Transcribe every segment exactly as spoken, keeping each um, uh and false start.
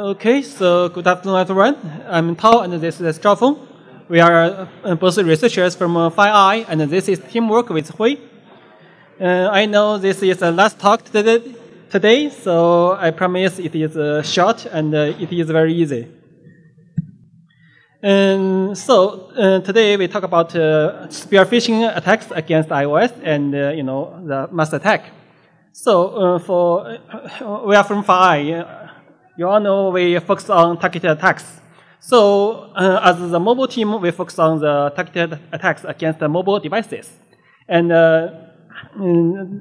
Okay, so good afternoon, everyone. I'm Tao, and this is Zhaofeng. We are uh, both researchers from uh, FireEye, and this is teamwork with Hui. Uh, I know this is the last talk today, today so I promise it is uh, short and uh, it is very easy. And so uh, today we talk about uh, spearfishing attacks against iOS and uh, you know the masque attack. So uh, for uh, we are from FireEye. You all know we focus on targeted attacks. So uh, as the mobile team, we focus on the targeted attacks against the mobile devices. And uh,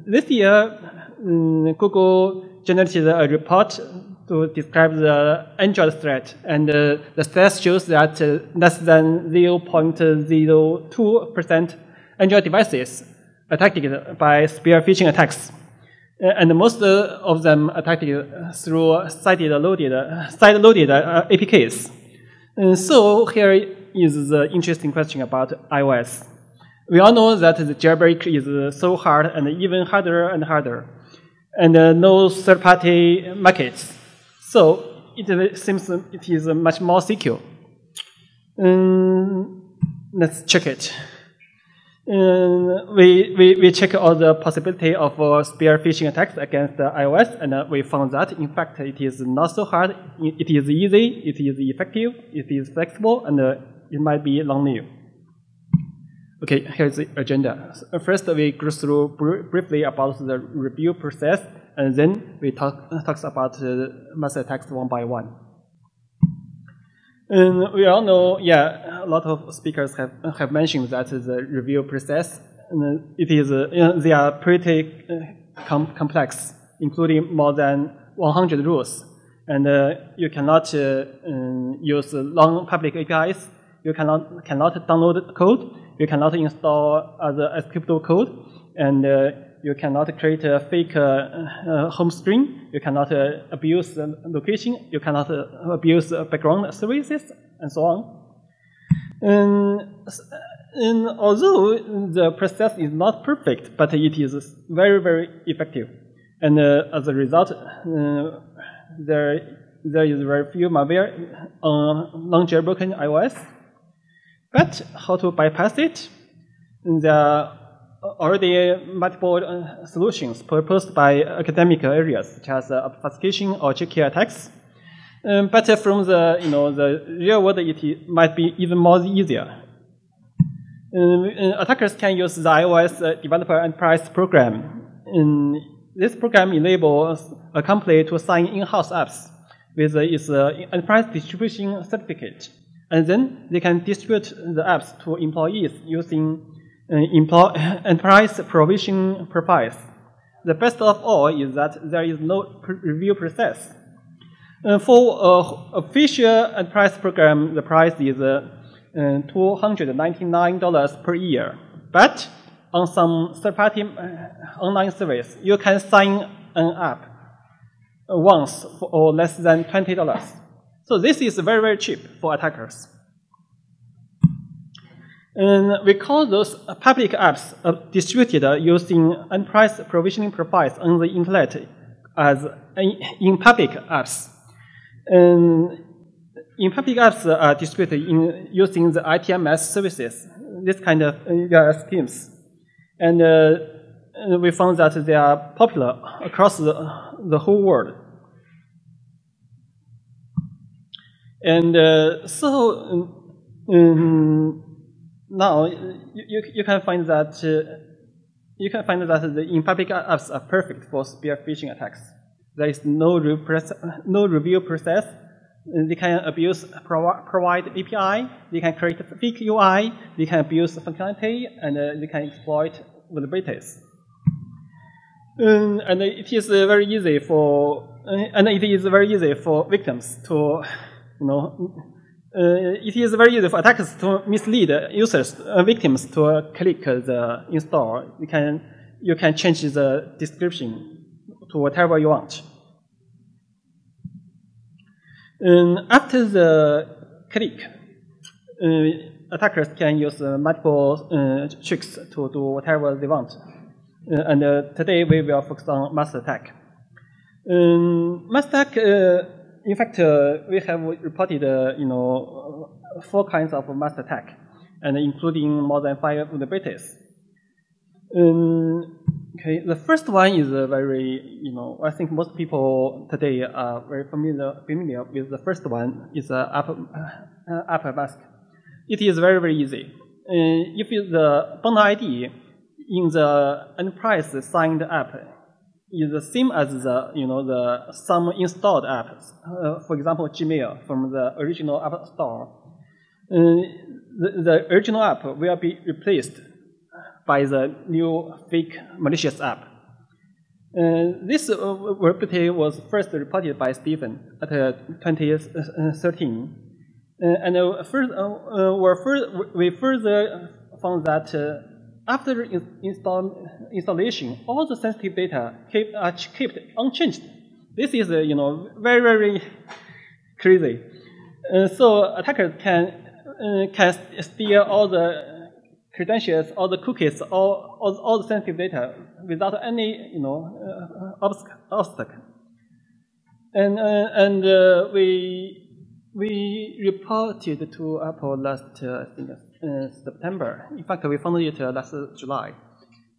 this year, um, Google generated a report to describe the Android threat. And uh, the stats shows that uh, less than zero point zero two percent Android devices attacked by spear phishing attacks. And most uh, of them attacked through side-loaded uh, side-loaded uh, A P Ks. And so here is the interesting question about iOS. We all know that the jailbreak is uh, so hard and even harder and harder, and uh, no third-party markets. So it seems it is much more secure. Um, let's check it. Um, we, we, we check all the possibility of uh, spear phishing attacks against uh, iOS, and uh, we found that, in fact, it is not so hard, it is easy, it is effective, it is flexible, and uh, it might be long-lived. Okay, here's the agenda. So first, we go through br briefly about the review process, and then we talk talks about uh, masque attacks one by one. And we all know, yeah, a lot of speakers have have mentioned that the review process, and it is uh, they are pretty uh, com complex, including more than one hundred rules, and uh, you cannot uh, um, use long public A P Is, you cannot cannot download code, you cannot install other scriptable code, and uh, you cannot create a fake uh, uh, home screen, you cannot uh, abuse uh, location, you cannot uh, abuse uh, background services, and so on. And, and although the process is not perfect, but it is very, very effective. And uh, as a result, uh, there, there is very few malware on non-jailbroken iOS. But how to bypass it? There are already multiple uh, solutions proposed by academic areas, such as uh, obfuscation or J K attacks. Um, but uh, from the you know the real world, it might be even more easier. Um, attackers can use the iOS uh, Developer Enterprise Program. Um, this program enables a company to sign in-house apps with uh, its uh, enterprise distribution certificate, and then they can distribute the apps to employees using enterprise provision profiles. The best of all is that there is no review process. Uh, for an official enterprise program, the price is uh, two hundred ninety-nine dollars per year. But on some third-party uh, online service, you can sign an app once for less than twenty dollars. So this is very, very cheap for attackers. And we call those public apps distributed using enterprise provisioning profiles on the internet as in public apps. And in public apps are distributed in using the I T M S services, this kind of U R L schemes. And uh, we found that they are popular across the, the whole world. And uh, so, um, now you, you you can find that uh, you can find that the in public apps are perfect for spear phishing attacks. There is no re no review process. They can abuse provi provide A P I. They can create fake U I. They can abuse functionality, and uh, they can exploit vulnerabilities. Um, and it is uh, very easy for uh, and it is very easy for victims to you know. Uh, it is very easy for attackers to mislead users, uh, victims, to uh, click uh, the install. You can you can change the description to whatever you want. And after the click, uh, attackers can use uh, multiple uh, tricks to do whatever they want. Uh, and uh, today we will focus on masque attack. Um, masque attack. Uh, in fact, uh, we have reported, uh, you know, four kinds of master attack, and including more than five vulnerabilities. Um, okay, the first one is a very, you know, I think most people today are very familiar familiar with the first one. It's a app, uh, AppMask. It is very very easy. Uh, if the bundle I D in the enterprise signed app is the same as the, you know, the some installed apps, uh, for example, Gmail from the original app store, uh, the, the original app will be replaced by the new fake malicious app. Uh, this vulnerability was first reported by Stephen at uh, twenty thirteen, uh, and uh, first, uh, uh, we, fur we further found that uh, after install installation, all the sensitive data kept, are kept unchanged. This is, uh, you know, very very crazy. Uh, so attackers can uh, can steal all the credentials, all the cookies, all, all, all the sensitive data without any, you know, uh, obstacle. And uh, and uh, we we reported to Apple last uh, I think, uh, September. In fact, we found it uh, last July,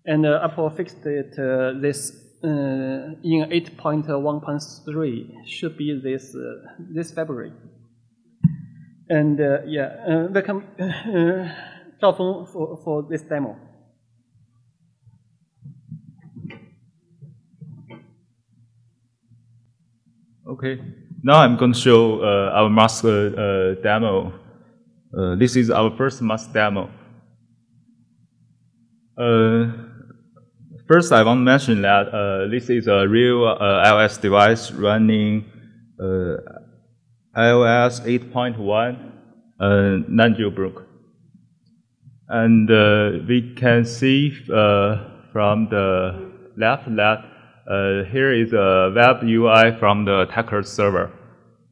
and uh, Apple fixed it. Uh, this uh, in eight point one point three should be this uh, this February. And uh, yeah, uh, welcome. Uh, Zhaofeng for, for this demo. Okay, now I'm going to show uh, our mask uh, demo. Uh, this is our first mask demo. Uh, first, I want to mention that uh, this is a real uh, iOS device running uh, iOS eight point one uh, non-jailbroken. And uh, we can see uh, from the left that uh, here is a web U I from the attacker's server.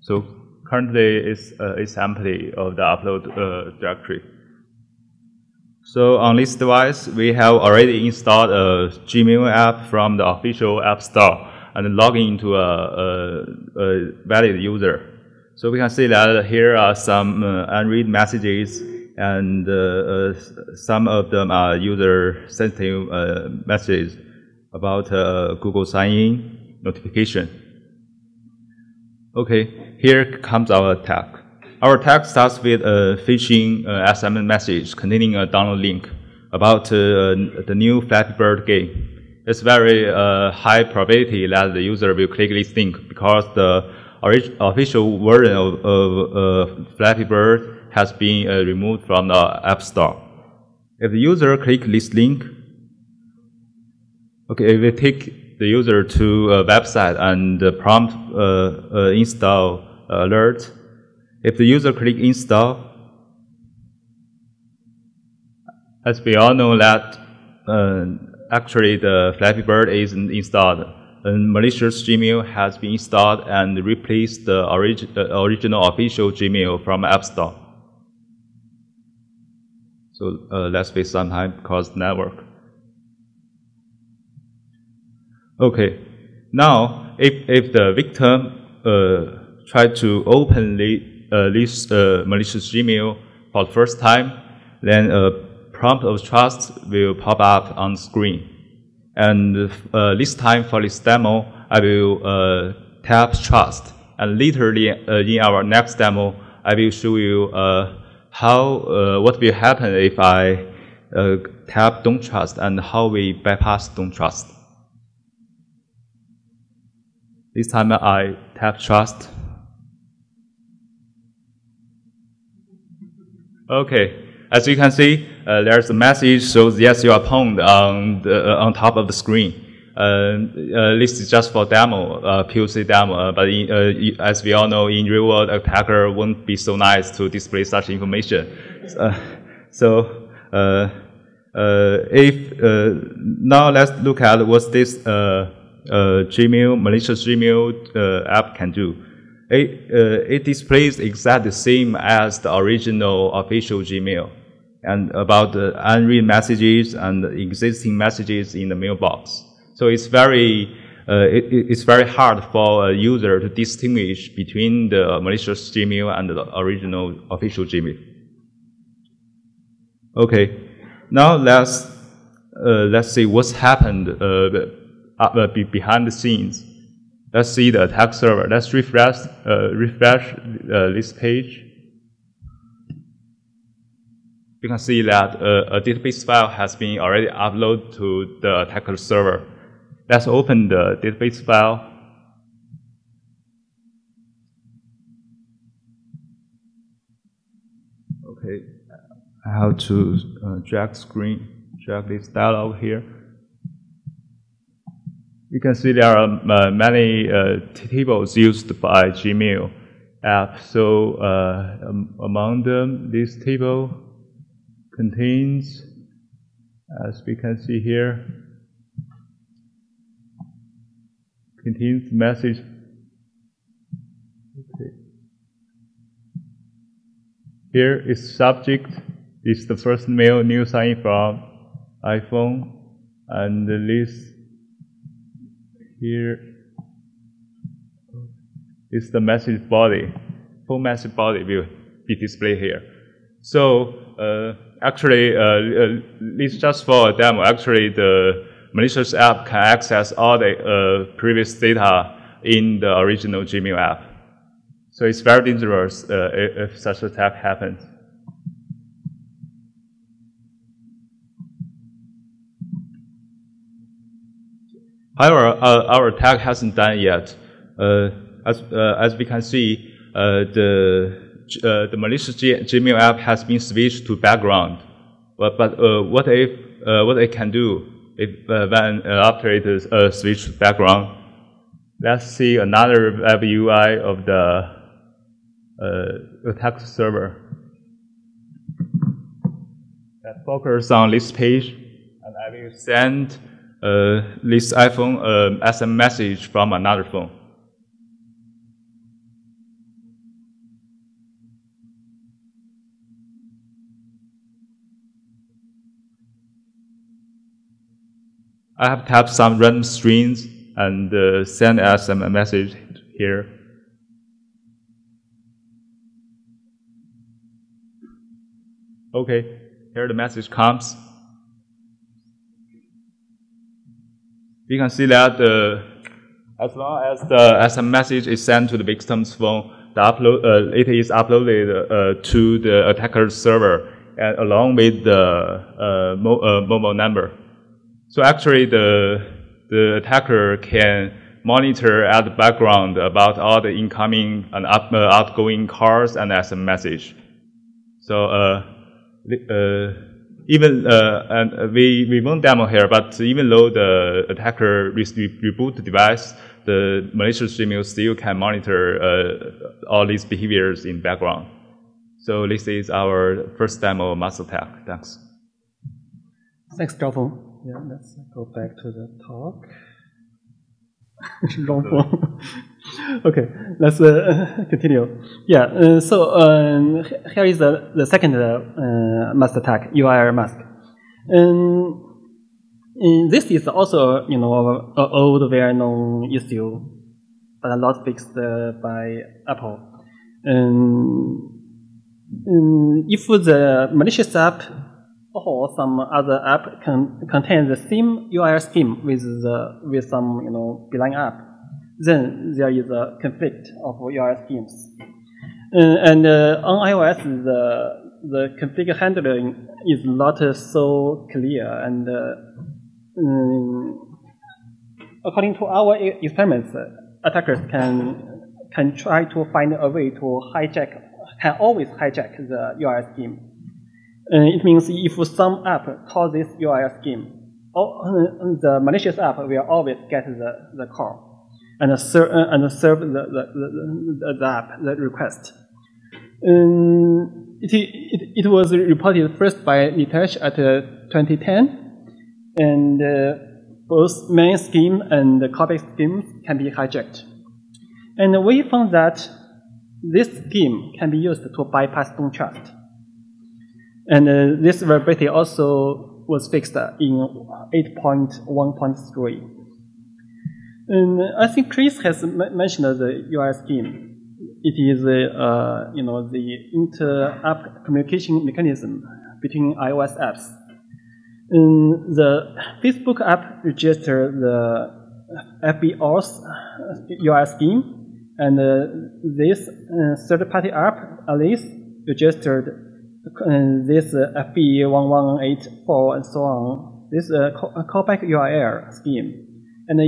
So currently it's, uh, it's empty of the upload uh, directory. So on this device, we have already installed a Gmail app from the official app store and log into a, a, a valid user. So we can see that here are some uh, unread messages, and uh, uh, some of them are user-sensitive uh, messages about uh, Google sign-in notification. Okay, here comes our attack. Our attack starts with a phishing uh, S M S message containing a download link about uh, the new Flappy Bird game. It's very uh, high probability that the user will click this link because the official version of, of uh, Flappy Bird has been uh, removed from the App Store. If the user clicks this link, okay, it will take the user to a website and uh, prompt uh, uh, install uh, alert. If the user clicks install, as we all know that uh, actually the Flappy Bird isn't installed. And malicious Gmail has been installed and replaced the orig uh, original official Gmail from App Store. So uh, let's wait some time because network. Okay, now if, if the victim uh, tried to open the, uh, this uh, malicious Gmail for the first time, then a prompt of trust will pop up on screen. And uh, this time for this demo, I will uh, tap trust. And later uh, in our next demo, I will show you uh, how uh, what will happen if I uh, tap don't trust and how we bypass don't trust. This time I tap trust. Okay, as you can see, uh, there's a message shows yes you are pwned on the, uh, on top of the screen. Uh, uh, this is just for demo, uh, P O C demo, uh, but in, uh, as we all know, in real world, attacker won't be so nice to display such information. Uh, so uh, uh, if uh, now let's look at what this uh, uh, Gmail, malicious Gmail uh, app can do. It, uh, it displays exactly the same as the original official Gmail, and about the unread messages and existing messages in the mailbox. So it's very uh, it, it's very hard for a user to distinguish between the malicious Gmail and the original official Gmail. Okay, now let's uh, let's see what's happened uh, behind the scenes. Let's see the attack server. Let's refresh uh, refresh uh, this page. You can see that uh, a database file has been already uploaded to the attacker server. Let's open the database file. Okay, I have to uh, drag screen, drag this dialog here. You can see there are uh, many uh, tables used by Gmail app. So uh, um, among them, this table contains, as we can see here, contains message. Okay. Here is subject, it's the first mail new sign from iPhone, and the list here is the message body. Full message body will be displayed here. So uh, Actually, uh, it's just for a demo. Actually, the malicious app can access all the uh, previous data in the original Gmail app. So it's very dangerous uh, if such attack happens. However, uh, our attack hasn't done yet. Uh, as, uh, as we can see, uh, the Uh, the malicious G Gmail app has been switched to background, but, but uh, what if uh, what it can do if uh, when uh, after it is uh, switched to background? Let's see another web U I of the uh, attack server. Let's focus on this page, and I will send uh, this iPhone uh, as a message from another phone. I have tapped some random strings and uh, sent us a message here. Okay, here the message comes. You can see that uh, as long as the as a message is sent to the victim's phone, the upload uh, it is uploaded uh, to the attacker's server and along with the uh, mo uh, mobile number. So actually, the the attacker can monitor at the background about all the incoming and up, uh, outgoing calls and S M S message. So uh, uh, even uh, and we we won't demo here, but even though the attacker re reboot the device, the malicious Gmail still can monitor uh, all these behaviors in background. So this is our first demo of Masque Attack. Thanks. Thanks, Zhaofeng. Yeah, let's go back to the talk. Wrong form. Okay, let's uh, continue. Yeah, uh, so um, here is the, the second uh, mask attack, U I R mask. Um, and this is also, you know, an old, well-known issue, but a lot fixed uh, by Apple. Um, um, if the malicious app or some other app can contain the same U I R scheme with the with some you know belonging app, then there is a conflict of U I R schemes. Uh, and uh, on iOS, the the config handling is not uh, so clear. And uh, um, according to our experiments, attackers can can try to find a way to hijack, can always hijack the U I R scheme. Uh, it means if some app calls this U I R scheme, all, uh, the malicious app will always get the, the call and serve, uh, and serve the, the, the, the app, the request. Um, it, it, it was reported first by Nitesh at uh, twenty ten, and uh, both main scheme and the callback schemes can be hijacked. And we found that this scheme can be used to bypass Don't Trust. And uh, this vulnerability also was fixed in eight point one point three. Um, I think Chris has mentioned the U I scheme. It is uh, you know, the inter-app communication mechanism between iOS apps. Um, the Facebook app registers the F B R's U I scheme, and uh, this uh, third-party app, Alice, registered uh, this uh, F B one one one eight four and so on. This uh, callback U R L scheme. And,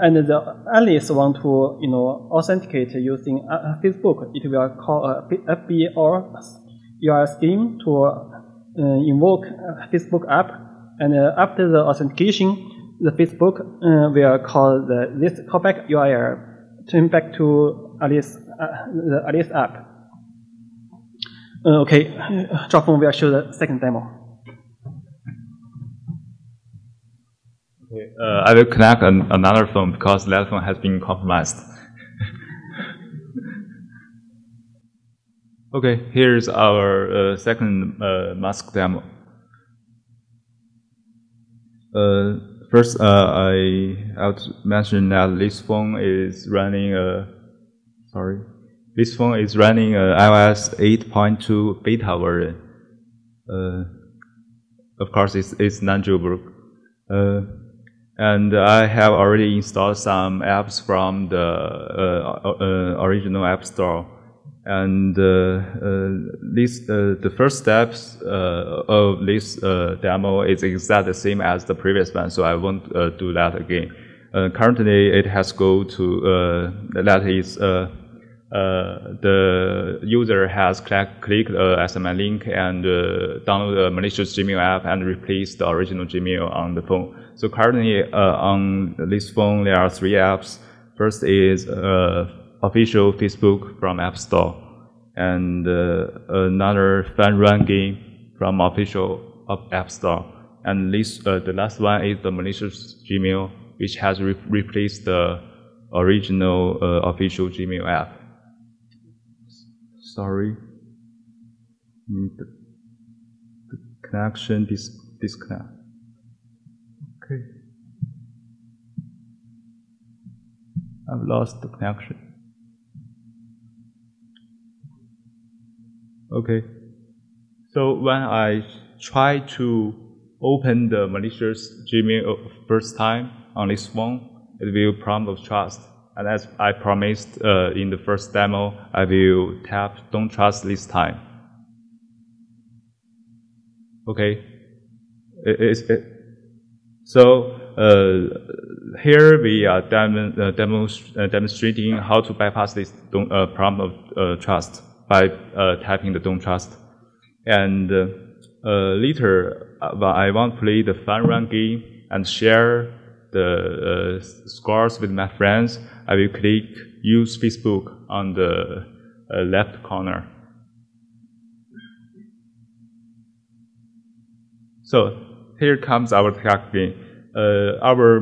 and the Alice want to, you know, authenticate using Facebook. It will call a F B R U R L scheme to uh, invoke a Facebook app. And uh, after the authentication, the Facebook uh, will call the, this callback U R L, turn back to Alice, uh, the Alice app. Uh, okay, Zhaofeng will show the second demo. Uh, I will connect an, another phone because that phone has been compromised. Okay, here's our uh, second uh, Masque demo. Uh, first, uh, I have to mention that this phone is running a sorry, this phone is running a iOS eight point two beta version. Uh, of course, it's it's non-jailbroken. Uh, And I have already installed some apps from the uh, uh, original App Store. And uh, uh, this, uh, the first steps uh, of this uh, demo is exactly the same as the previous one, so I won't uh, do that again. Uh, currently, it has go to uh, that is uh, uh, the user has click, clicked a S M S link and uh, download a malicious Gmail app and replace the original Gmail on the phone. So currently uh, on this phone there are three apps. First is uh, official Facebook from App Store, and uh, another fun run game from official App Store, and this uh, the last one is the malicious Gmail, which has re replaced the original uh, official Gmail app. Sorry, the connection dis disconnect. I've lost the connection. Okay. So when I try to open the malicious Gmail first time on this phone, it will prompt of trust. And as I promised uh, in the first demo, I will tap don't trust this time. Okay. It, it, it, so uh, here we are dem uh, demonst uh, demonstrating how to bypass this don't, uh, problem of uh, trust by uh, typing the don't trust. And uh, uh, later, uh, I want to play the fun run game and share the uh, scores with my friends. I will click Use Facebook on the uh, left corner. So here comes our attack game. Uh, our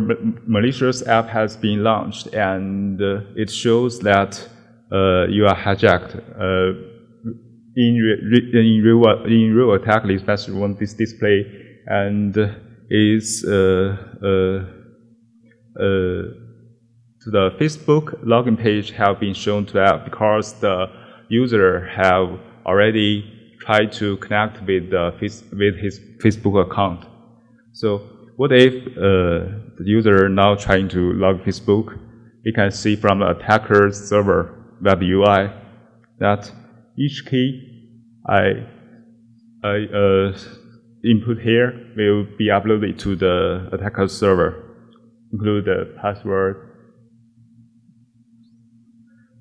malicious app has been launched, and uh, it shows that uh, you are hijacked. Uh, in, re re in, real, in real attack, this message won't this display, and is uh, uh, uh, the Facebook login page have been shown to app because the user have already tried to connect with the with his Facebook account. So. What if uh, the user now trying to log Facebook? We can see from the attacker's server web U I that each key I, I uh, input here will be uploaded to the attacker's server, include the password.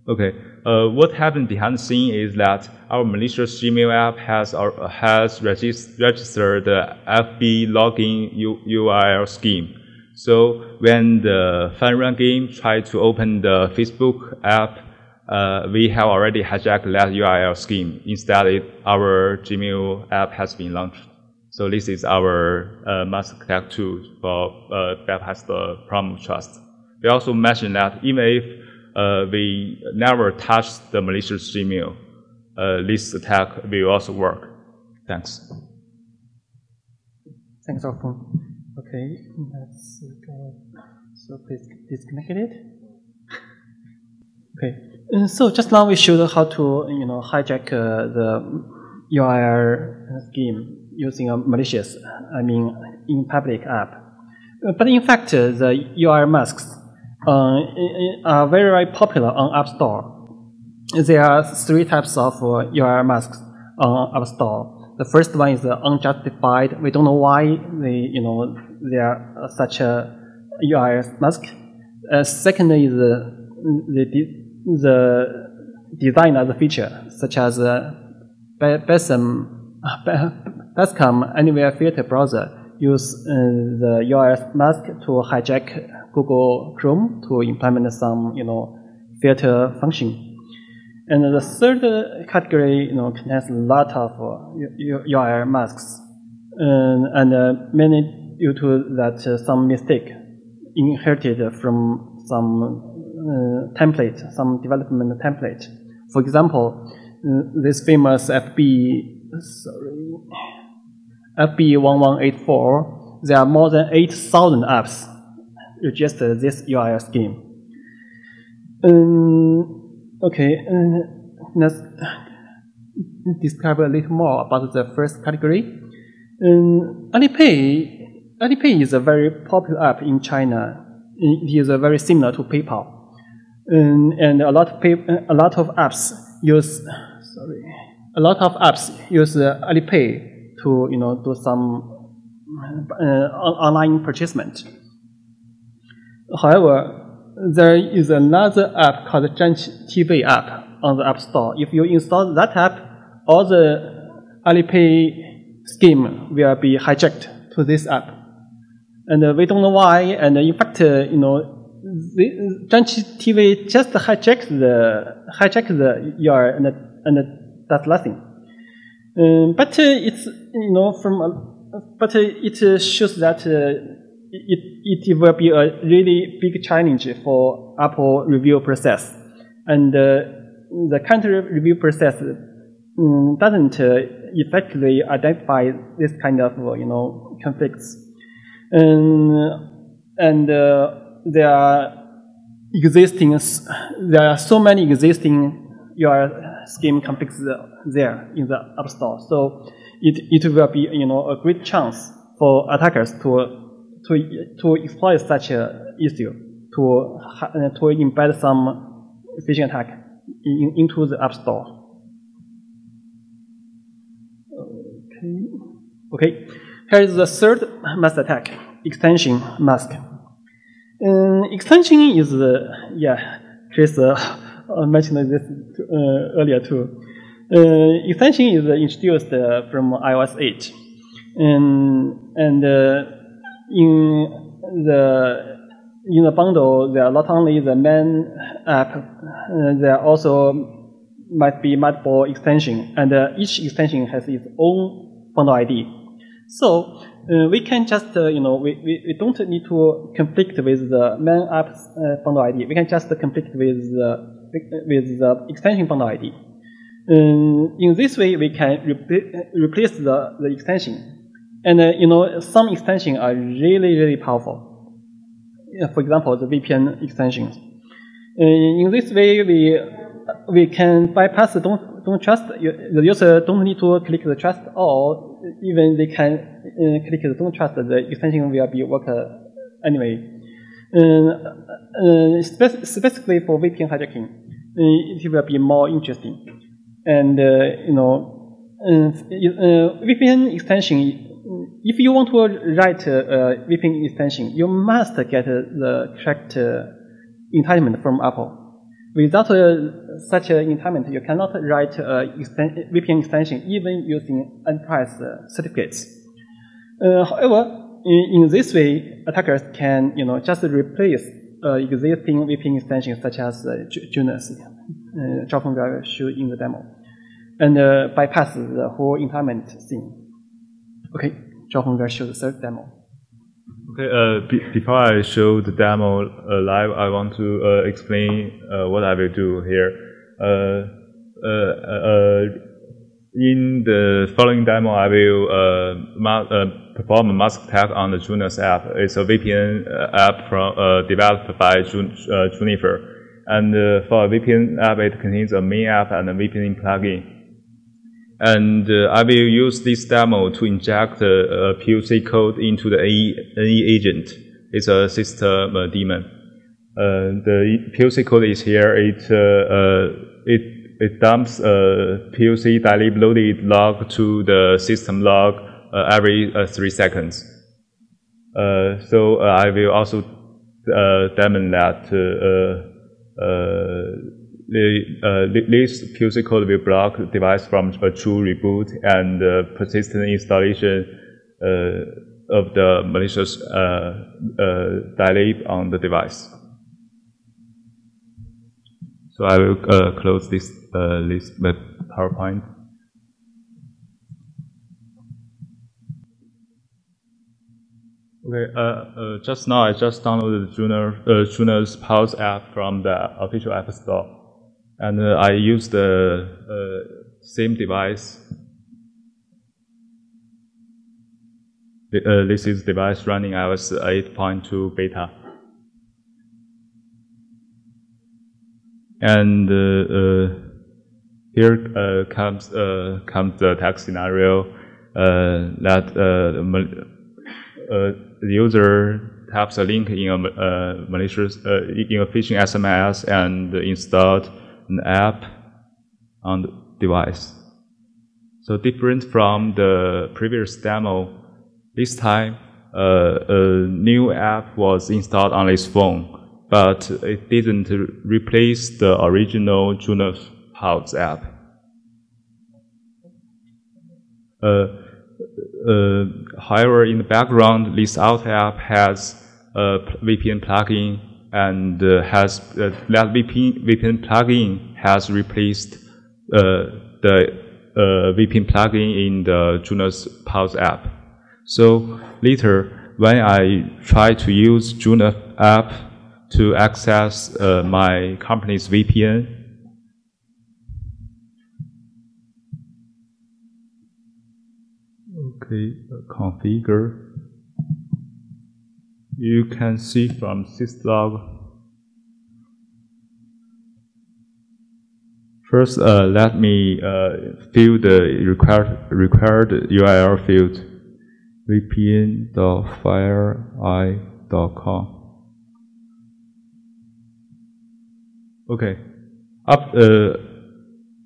Okay, uh, what happened behind the scene is that our malicious Gmail app has uh, has regist registered the F B login U URL scheme. So when the fun run game tried to open the Facebook app, uh, we have already hijacked that U R L scheme. Instead, it, our Gmail app has been launched. So this is our uh, Masque Attack tool for uh, bypass the problem of trust. We also mentioned that even if Uh, we never touch the malicious Gmail. Uh, this attack will also work. Thanks. Thanks, Zhaofeng. Okay, let's go. So please disconnect it. Okay, uh, so just now we showed how to you know hijack uh, the U R L scheme using a malicious, I mean, in public app. But in fact, uh, the U R L masks uh, are very, very popular on App Store. There are three types of uh, U R L masks on App Store. The first one is uh, unjustified. We don't know why they, you know, they are uh, such a U R L mask. Uh, second is uh, the de the design of the feature, such as uh, Basecom Basecom Anywhere Filter browser. Use uh, the U R L mask to hijack Google Chrome to implement some, you know, filter function. And the third category, you know, contains a lot of uh, U R L masks, um, and uh, many due to that uh, some mistake inherited from some uh, template, some development template. For example, uh, this famous F B sorry. F B one one eight four, there are more than eight thousand apps registered this U R L scheme. Um, okay, uh, let's describe a little more about the first category. Um, Alipay, Alipay is a very popular app in China. It is uh, very similar to PayPal, um, and a lot of pay, a lot of apps use sorry, a lot of apps use uh, Alipay to you know do some uh, online purchasement. However, there is another app called Zhanqi T V app on the App Store. If you install that app, all the Alipay scheme will be hijacked to this app, and uh, we don't know why. And uh, in fact, uh, you know, Zhanqi T V just hijacked the hijacked the U R L, and and that's nothing. Um, but uh, it's you know from uh, but uh, it uh, shows that uh, it it will be a really big challenge for Apple review process, and uh, the current review process um, doesn't uh, effectively identify this kind of you know conflicts, um, and uh, there are existing there are so many existing U R L scheme conflicts there in the App Store, so it it will be you know a great chance for attackers to to to exploit such a issue to to embed some phishing attack in, into the App Store. Okay, okay. Here is the third mask attack: extension mask. Um, extension is uh, yeah, Chris uh, mentioned this uh, earlier too. Uh, extension is introduced uh, from i O S eight, um, and uh, in the in the bundle there are not only the main app, uh, there also might be multiple extension, and uh, each extension has its own bundle I D. So uh, we can just uh, you know we, we we don't need to conflict with the main app's uh, bundle I D. We can just conflict with the with the extension bundle I D. Um, in this way, we can re replace the, the extension, and uh, you know some extensions are really really powerful. Uh, for example, the V P N extensions. Uh, in this way, we we can bypass the don't don't trust. The user don't need to click the trust, or even they can uh, click the don't trust. The extension will be work uh, anyway. Uh, uh, spe specifically for V P N hijacking, uh, it will be more interesting. And, uh, you know, uh, uh, V P N extension, if you want to write a, a V P N extension, you must get the correct uh, entitlement from Apple. Without uh, such an entitlement, you cannot write a exten V P N extension, even using enterprise uh, certificates. Uh, however, in, in this way, attackers can, you know, just replace uh, existing V P N extensions such as uh, Junus, uh, Zhaofeng Chen showed in the demo, and uh, bypass the whole entitlement thing. Okay, Zhaofeng Chen showed the third demo. Okay, uh, be before I show the demo uh, live, I want to uh, explain uh, what I will do here. Uh, uh, uh, uh, in the following demo, I will uh, mark, uh, perform a mask attack on the Juniper's app. It's a V P N app from, uh, developed by Jun, uh, Juniper. And uh, for a V P N app, it contains a main app and a V P N plugin. And uh, I will use this demo to inject uh, a P U C code into the A E agent. It's a system uh, daemon. Uh, the P U C code is here. It uh, uh, it it dumps uh, P U C daily loaded log to the system log uh, every uh, three seconds. Uh, so uh, I will also uh, demo that. Uh, uh, The, uh, this P U C code will block the device from a true reboot and uh, persistent installation uh, of the malicious uh, uh, dilate on the device. So I will uh, close this uh, list with PowerPoint. Okay, uh, uh, just now I just downloaded Juniper, uh, Juniper's Pulse app from the official App Store. And uh, I use the uh, same device. The, uh, this is device running iOS eight point two beta. And uh, uh, here uh, comes uh, comes the attack scenario uh, that uh, uh, the user taps a link in a uh, malicious uh, in a phishing S M S and installed an app on the device. So different from the previous demo, this time uh, a new app was installed on his phone, but it didn't replace the original Juniper Pulse app. Uh, uh, however, in the background, this out app has a V P N plugin, and uh, has uh, that V P N plugin has replaced uh, the uh, V P N plugin in the Juniper's Pulse app. So later, when I try to use Juniper app to access uh, my company's V P N, okay, configure. You can see from syslog. First, uh, let me uh, fill the required required U R L field, v p n dot fire eye dot com. Okay. Up, uh,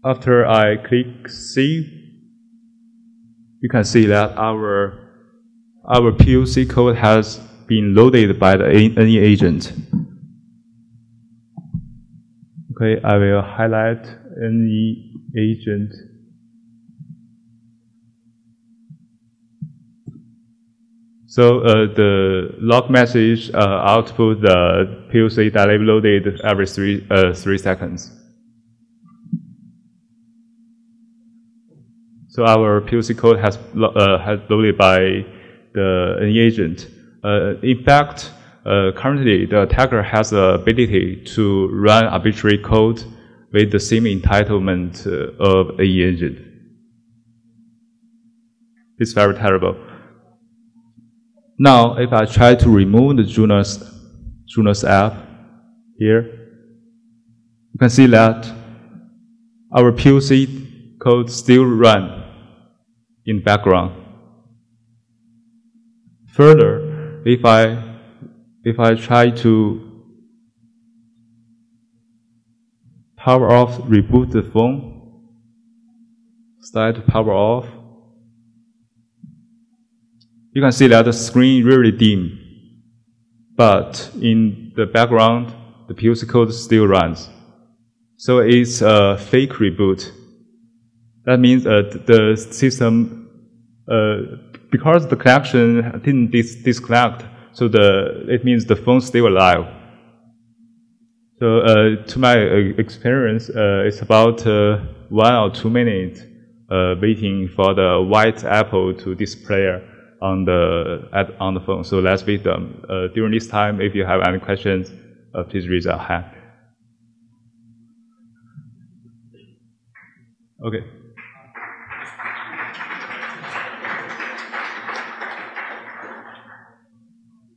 after I click see, you can see that our our P U C code has been loaded by the N E agent. Okay, I will highlight N E agent. So uh, the log message uh, output the P U C daily loaded every three uh, three seconds. So our P U C code has uh, has loaded by the N E agent. Uh, in fact, uh, currently the attacker has the ability to run arbitrary code with the same entitlement uh, of a engine. It's very terrible. Now, if I try to remove the Juniper's, Juniper's app here, you can see that our P U C code still runs in background. Further, If I if I try to power off, reboot the phone, start power off, you can see that the screen really dim, but in the background the P U C code still runs. So it's a fake reboot. That means uh, the system. Uh, Because the connection didn't dis disconnect, so the it means the phone's still alive. So uh, to my experience, uh, it's about uh, one or two minutes uh, waiting for the white apple to display on the at, on the phone. So let's wait them. Uh, during this time, if you have any questions, uh, please raise your hand. Okay.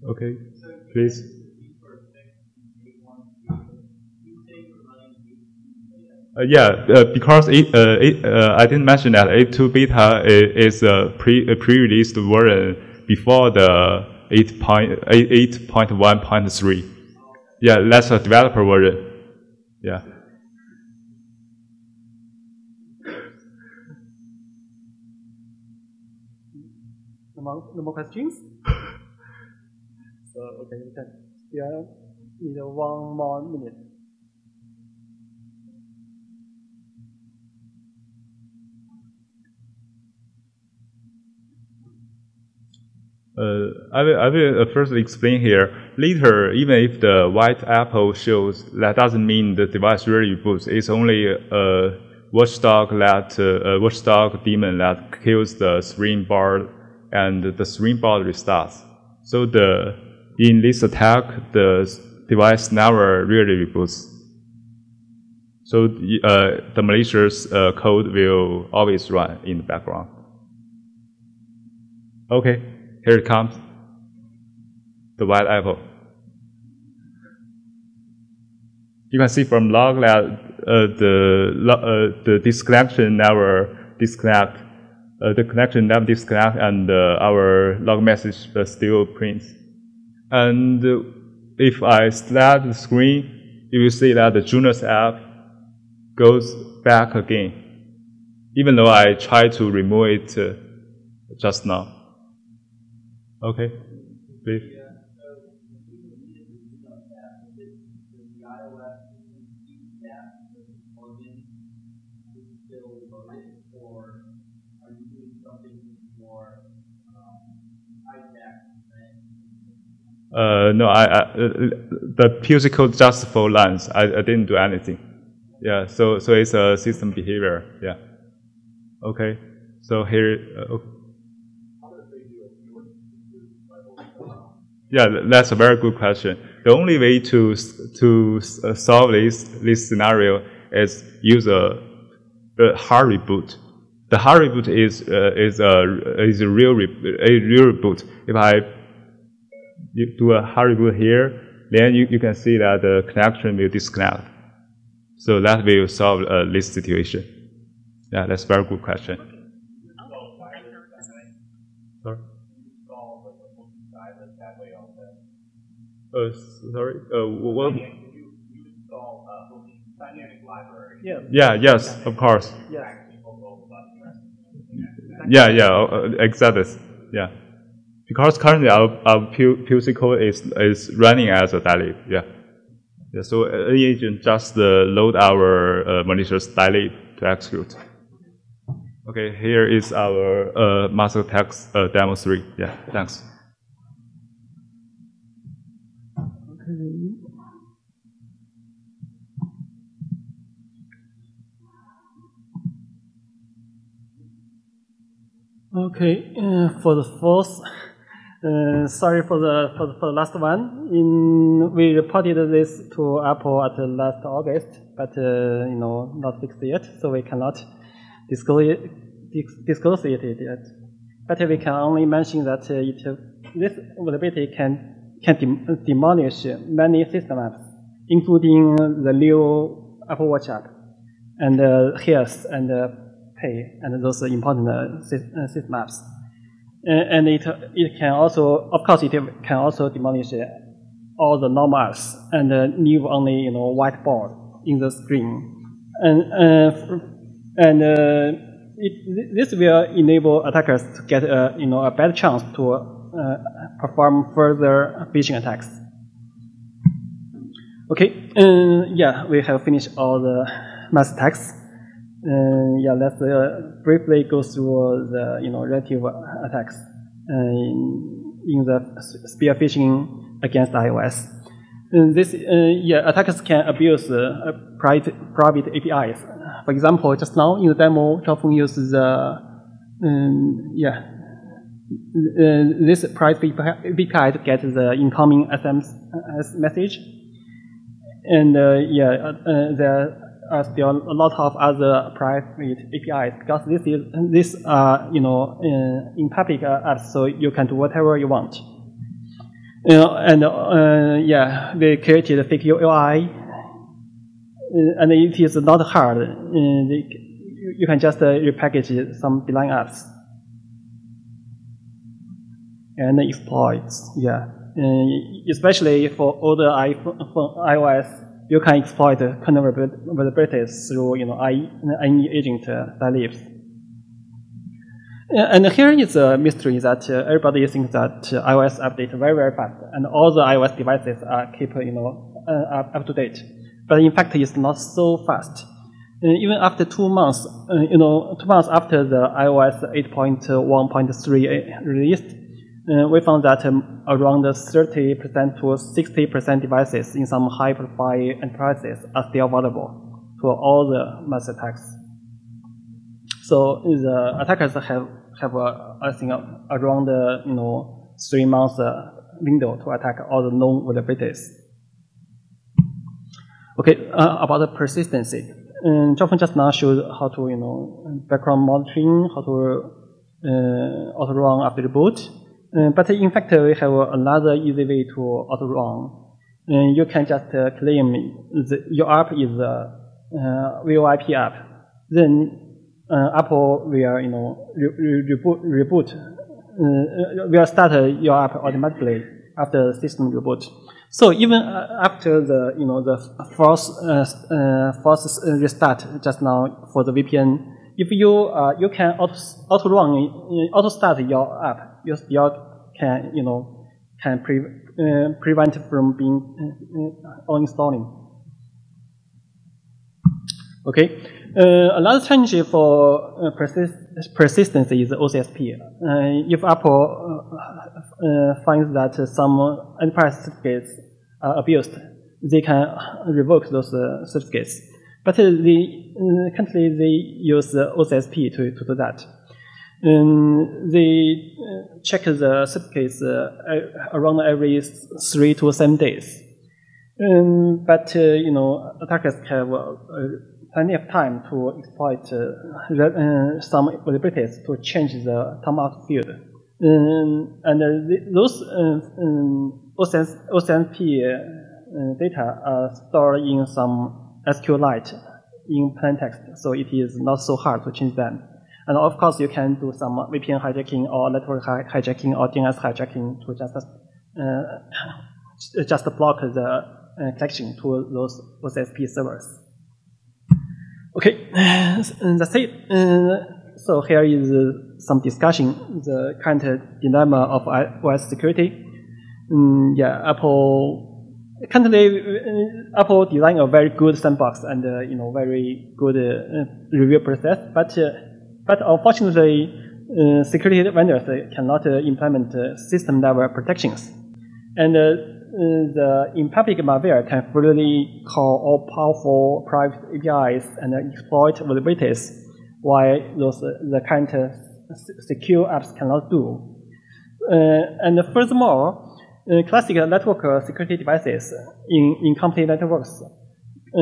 Okay, please. Uh, yeah, uh, because it, uh, it, uh, I didn't mention that eight point two beta is, is a pre a pre-released version before the eight point one point three. Yeah, that's a developer version. Yeah. No more, no more questions? So, okay, we can. Yeah, need one more minute. Uh, I will, I will uh, first explain here. Later, even if the white apple shows, that doesn't mean the device really boots. It's only a watchdog that uh, a watchdog daemon that kills the screen bar, and the screen bar restarts. So the in this attack, the device never really reboots. So the, uh, the malicious uh, code will always run in the background. Okay. Here it comes, the white apple. You can see from log that uh, the uh, the disconnection never disconnect, uh, the connection never disconnect, and uh, our log message uh, still prints. And if I slide the screen, you will see that the Junos app goes back again, even though I tried to remove it uh, just now. Okay, please. Uh, no, I, I uh, the P U C code just for lines. I, I didn't do anything. Yeah, so so it's a system behavior. Yeah. Okay, so here. Uh, okay. Yeah, that's a very good question. The only way to to solve this this scenario is use a, a hard reboot. The hard reboot is uh, is a is a real re, a real reboot. If I do a hard reboot here, then you you can see that the connection will disconnect. So that will solve uh, this situation. Yeah, that's a very good question. Uh, sorry. Uh, what? Yeah. Yeah. Yes. Of course. Yes. Yeah. Yeah. Uh, exactly. Yeah. Because currently our, our P U C code is is running as a dilib. Yeah. Yeah. So an agent just uh, load our uh, malicious dilib to execute. Okay. Here is our uh, Masque Attacks uh, demo three. Yeah. Thanks. Okay, uh, for the fourth, uh, sorry for the, for the for the last one. In we reported this to Apple at uh, last August, but uh, you know not fixed yet, so we cannot disclose it, disclose it yet. But we can only mention that uh, it this vulnerability can can dem demolish many system apps, including the new Apple Watch app and uh, Health and. Uh, and those important uh, system apps, uh, and it it can also, of course, it can also demolish uh, all the normal apps and uh, leave only you know whiteboard in the screen, and uh, and uh, it, this will enable attackers to get a uh, you know a better chance to uh, perform further phishing attacks. Okay, uh, yeah, we have finished all the mass attacks. Uh, yeah, let's uh, briefly go through the you know relative attacks uh, in, in the spear phishing against iOS. And this uh, yeah, attackers can abuse uh, private private A P Is. For example, just now in the demo, Zhaofeng uses the uh, um, yeah uh, this private A P I to get the incoming S M S message, and uh, yeah uh, the. Are still a lot of other private A P Is because this is this are uh, you know uh, in public apps, so you can do whatever you want. You know, and uh, yeah, they created a fake U I, uh, and it is not hard. Uh, they, you can just uh, repackage some blind apps and exploits. Yeah, uh, especially for older iPhone, for iOS, you can exploit kernel vulnerabilities through you know any agent that lives. And here is a mystery that uh, everybody thinks that uh, iOS update very very fast, and all the iOS devices are keep you know uh, up, up to date. But in fact, it's not so fast. Uh, even after two months, uh, you know, two months after the iOS eight point one point three release, uh, we found that um, around thirty percent to sixty percent devices in some high-profile enterprises are still vulnerable to all the mass attacks. So the attackers have have uh, I think uh, around uh, you know three months uh, window to attack all the known vulnerabilities. Okay, uh, about the persistency, um, Zhaofeng just now showed how to you know background monitoring, how to uh, auto run after reboot. Uh, but in fact, uh, we have another easy way to auto run. Uh, you can just uh, claim the, your app is a uh, V O I P app, then. Uh, Apple will, you know, re re reboot. reboot. Uh, will start your app automatically after system reboot. So even uh, after the, you know, the false uh, uh, false restart just now for the V P N, if you uh, you can auto auto run auto start your app, you still can you know can pre uh, prevent from being uh, uninstalling. Okay. Uh, another challenge for uh, persist persistence is O C S P. Uh, if Apple uh, uh, finds that uh, some enterprise certificates are abused, they can revoke those uh, certificates. But uh, they, uh, currently, they use the O C S P to, to do that. Um, they uh, check the certificates uh, around every three to seven days. Um, but uh, you know, attackers have uh, plenty of time to exploit uh, uh, some vulnerabilities to change the timeout field. Um, and uh, the, those uh, um, O C S P uh, data are stored in some SQLite in plain text, so it is not so hard to change them. And of course, you can do some V P N hijacking or network hijacking or D N S hijacking to just uh, just block the uh, connection to those O C S P servers. Okay, that's it. Uh, so here is uh, some discussion, the current uh, dilemma of iOS security. Um, yeah, Apple, currently, uh, Apple designed a very good sandbox and, uh, you know, very good uh, review process, but, uh, but unfortunately, uh, security vendors uh, cannot uh, implement uh, system-level protections. And, uh, Uh, the in-public malware can freely call all-powerful private A P Is and exploit vulnerabilities, while those uh, the current uh, secure apps cannot do. Uh, and furthermore, uh, classic network security devices in in company networks uh,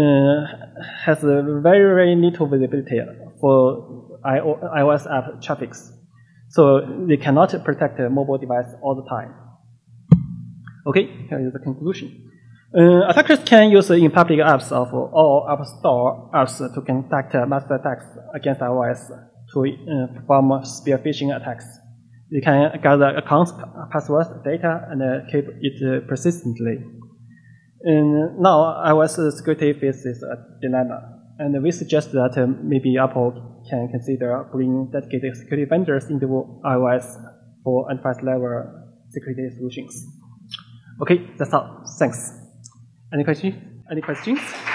has very very little visibility for iOS app traffics, so they cannot protect a mobile device all the time. Okay, here is the conclusion. Uh, attackers can use uh, in-public apps of all app store apps to conduct uh, mass attacks against iOS to uh, perform spear phishing attacks. They can gather accounts, passwords, data, and uh, keep it uh, persistently. And now, iOS security faces a dilemma, and we suggest that uh, maybe Apple can consider bringing dedicated security vendors into iOS for enterprise-level security solutions. Okay, that's all. Thanks. Any questions? Any questions?